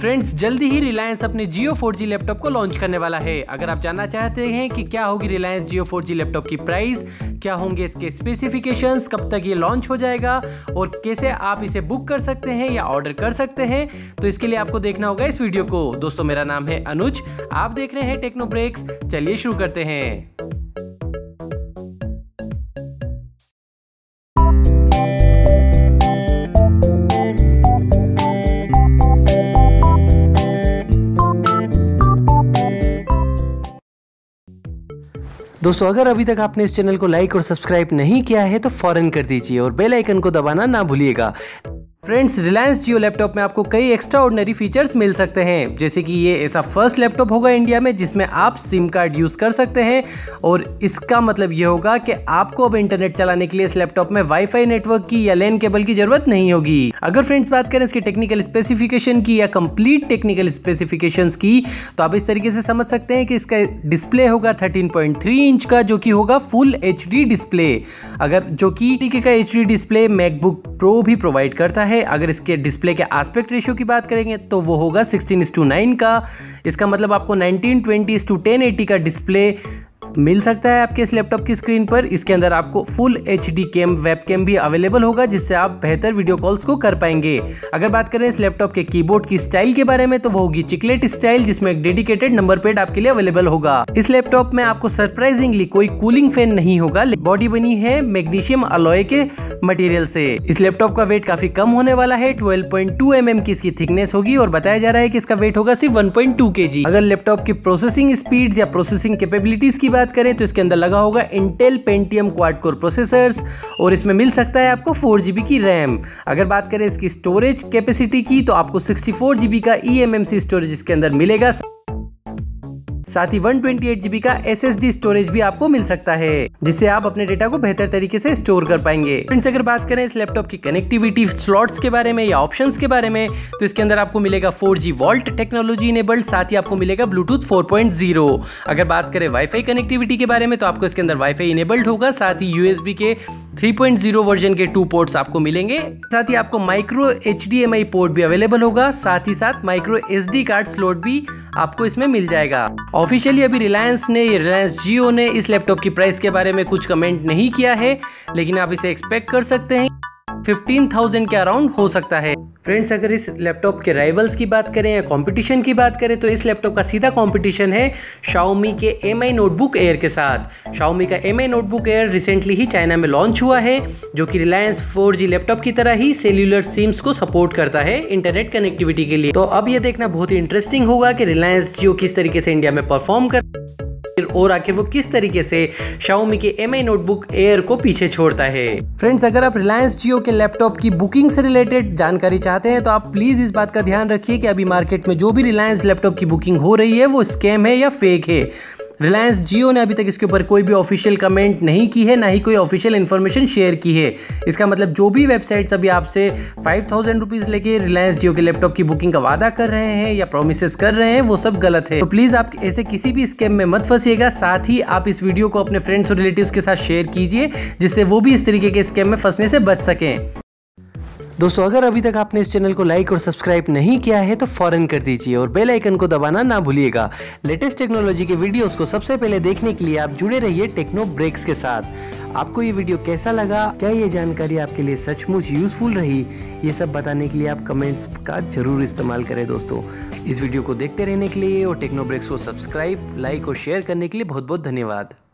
Friends जल्दी ही रिलायंस अपने जियो 4G लैपटॉप को लॉन्च करने वाला है। अगर आप जानना चाहते हैं कि क्या होगी रिलायंस जियो 4G लैपटॉप की प्राइस, क्या होंगे इसके स्पेसिफिकेशंस, कब तक ये लॉन्च हो जाएगा और कैसे आप इसे बुक कर सकते हैं या ऑर्डर कर सकते हैं, तो इसके लिए आपको देखना होगा इस वीडियो को। दोस्तों मेरा नाम है अनुज, आप देख रहे हैं टेक्नो ब्रेक्स। चलिए शुरू करते हैं। दोस्तों अगर अभी तक आपने इस चैनल को लाइक और सब्सक्राइब नहीं किया है तो फौरन कर दीजिए और बेल आइकन को दबाना ना भूलिएगा। फ्रेंड्स रिलायंस जियो लैपटॉप में आपको कई एक्स्ट्रा ऑर्डिनरी फीचर्स मिल सकते हैं, जैसे कि ये ऐसा फर्स्ट लैपटॉप होगा इंडिया में जिसमें आप सिम कार्ड यूज़ कर सकते हैं, और इसका मतलब ये होगा कि आपको अब इंटरनेट चलाने के लिए इस लैपटॉप में वाईफाई नेटवर्क की या लैन केबल की जरूरत नहीं होगी। अगर फ्रेंड्स बात करें इसके टेक्निकल स्पेसिफिकेशन की या कंप्लीट टेक्निकल स्पेसिफिकेशंस की, तो आप इस तरीके से समझ सकते हैं कि इसका डिस्प्ले होगा 13.3 इंच का, जो कि होगा फुल HD डिस्प्ले। अगर जो कि का HD डिस्प्ले मैकबुक प्रो भी प्रोवाइड करता है। अगर इसके डिस्प्ले के एस्पेक्ट रेशियो की बात करेंगे तो वो होगा 16:9 का। इसका मतलब आपको 1920:1080 का डिस्प्ले मिल सकता है आपके इस लैपटॉप की स्क्रीन पर। इसके अंदर आपको फुल HD वेबकैम भी अवेलेबल होगा, जिससे आप बेहतर वीडियो कॉल्स को कर पाएंगे। अगर बात करें इस लैपटॉप के कीबोर्ड की स्टाइल के बारे में तो वो होगी चिकलेट स्टाइल, जिसमें एक डेडिकेटेड नंबर पैड आपके लिए अवेलेबल होगा। इस लैपटॉप में आपको सरप्राइजिंगली कोई कूलिंग फैन नहीं होगा। बॉडी बनी है मैग्नीशियम अलॉय के मटेरियल से। इस लैपटॉप का वेट काफी कम होने वाला है, 12.2 mm की इसकी थिकनेस होगी और बताया जा रहा है कि इसका वेट होगा सिर्फ 1.2 kg। अगर लैपटॉप की प्रोसेसिंग स्पीड या प्रोसेसिंग कैपेबिलिटीज की बात करें तो इसके अंदर लगा होगा Intel Pentium quad core processors और इसमें मिल सकता है आपको 4GB की रैम। अगर बात करें इसकी स्टोरेज कैपेसिटी की तो आपको 64GB का eMMC स्टोरेज इसके अंदर मिलेगा, साथ ही 128GB का SSD स्टोरेज भी आपको मिल सकता है, जिससे आप अपने डेटा को बेहतर तरीके से स्टोर कर पाएंगे। फ्रेंड्स अगर बात करें इस लैपटॉप की कनेक्टिविटी स्लॉट्स के बारे में या ऑप्शंस के बारे में, तो इसके अंदर आपको मिलेगा 4G वॉल्ट टेक्नोलॉजी इनेबल्ड, साथ ही आपको मिलेगा ब्लूटूथ 4.0। अगर बात करें वाईफाई कनेक्टिविटी के बारे में तो आपको इसके अंदर वाईफाई इनेबल्ड होगा, साथ ही USB के 3.0 वर्जन के 2 पोर्ट्स आपको मिलेंगे, साथ ही आपको माइक्रो HDMI पोर्ट भी अवेलेबल होगा, साथ ही साथ माइक्रो SD कार्ड स्लॉट भी आपको इसमें मिल जाएगा। ऑफिशियली अभी रिलायंस जियो ने इस लैपटॉप की प्राइस के बारे में कुछ कमेंट नहीं किया है, लेकिन आप इसे एक्सपेक्ट कर सकते हैं 15,000 के अराउंड हो सकता है। फ्रेंड्स अगर इस लैपटॉप के राइवल्स की बात करें या कंपटीशन की बात करें तो इस लैपटॉप का सीधा कंपटीशन है Xiaomi के Mi Notebook Air के साथ। Xiaomi का Mi Notebook Air रिसेंटली ही चाइना में लॉन्च हुआ है, जो कि रिलायंस 4G लैपटॉप की तरह ही सेल्यूलर सिम्स को सपोर्ट करता है इंटरनेट कनेक्टिविटी के लिए। तो अब ये देखना बहुत ही इंटरेस्टिंग होगा कि रिलायंस जियो किस तरीके से इंडिया में परफॉर्म कर और आखिर वो किस तरीके से Xiaomi के Mi Notebook Air को पीछे छोड़ता है। फ्रेंड्स अगर आप रिलायंस जियो के लैपटॉप की बुकिंग से रिलेटेड जानकारी चाहते हैं तो आप प्लीज इस बात का ध्यान रखिए कि अभी मार्केट में जो भी रिलायंस लैपटॉप की बुकिंग हो रही है वो स्कैम है या फेक है। रिलायंस जियो ने अभी तक इसके ऊपर कोई भी ऑफिशियल कमेंट नहीं की है, ना ही कोई ऑफिशियल इन्फॉर्मेशन शेयर की है। इसका मतलब जो भी वेबसाइट्स अभी आपसे 5,000 रुपीज़ लेके रिलायंस जियो के लैपटॉप की बुकिंग का वादा कर रहे हैं या प्रोमिसेस कर रहे हैं वो सब गलत है। तो प्लीज़ आप ऐसे किसी भी स्कैम में मत फंसिएगा। साथ ही आप इस वीडियो को अपने फ्रेंड्स और रिलेटिव्स के साथ शेयर कीजिए, जिससे वो भी इस तरीके के स्कैम में फंसने से बच सकें। दोस्तों अगर अभी तक आपने इस चैनल को लाइक और सब्सक्राइब नहीं किया है तो फौरन कर दीजिए और बेल आइकन को दबाना ना भूलिएगा। लेटेस्ट टेक्नोलॉजी के वीडियोस को सबसे पहले देखने के लिए आप जुड़े रहिए टेक्नो ब्रेक्स के साथ। आपको ये वीडियो कैसा लगा, क्या ये जानकारी आपके लिए सचमुच यूजफुल रही, ये सब बताने के लिए आप कमेंट्स का जरूर इस्तेमाल करें। दोस्तों इस वीडियो को देखते रहने के लिए और टेक्नो ब्रेक्स को सब्सक्राइब, लाइक और शेयर करने के लिए बहुत बहुत धन्यवाद।